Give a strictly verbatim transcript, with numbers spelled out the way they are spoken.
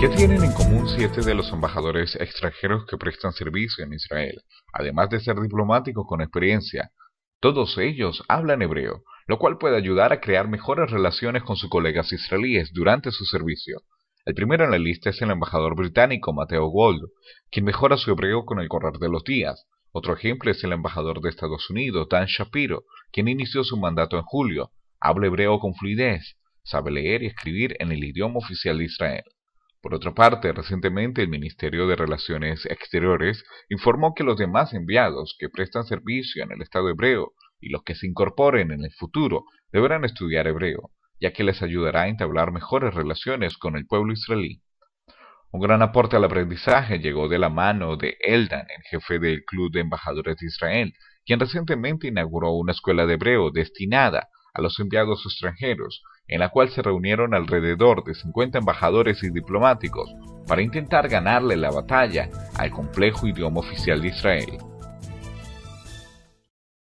¿Qué tienen en común siete de los embajadores extranjeros que prestan servicio en Israel, además de ser diplomáticos con experiencia? Todos ellos hablan hebreo, lo cual puede ayudar a crear mejores relaciones con sus colegas israelíes durante su servicio. El primero en la lista es el embajador británico Mateo Gould, quien mejora su hebreo con el correr de los días. Otro ejemplo es el embajador de Estados Unidos, Dan Shapiro, quien inició su mandato en julio. Habla hebreo con fluidez, sabe leer y escribir en el idioma oficial de Israel. Por otra parte, recientemente el Ministerio de Relaciones Exteriores informó que los demás enviados que prestan servicio en el Estado hebreo y los que se incorporen en el futuro deberán estudiar hebreo, ya que les ayudará a entablar mejores relaciones con el pueblo israelí. Un gran aporte al aprendizaje llegó de la mano de Eldan, el jefe del Club de Embajadores de Israel, quien recientemente inauguró una escuela de hebreo destinada a los enviados extranjeros, en la cual se reunieron alrededor de cincuenta embajadores y diplomáticos para intentar ganarle la batalla al complejo idioma oficial de Israel.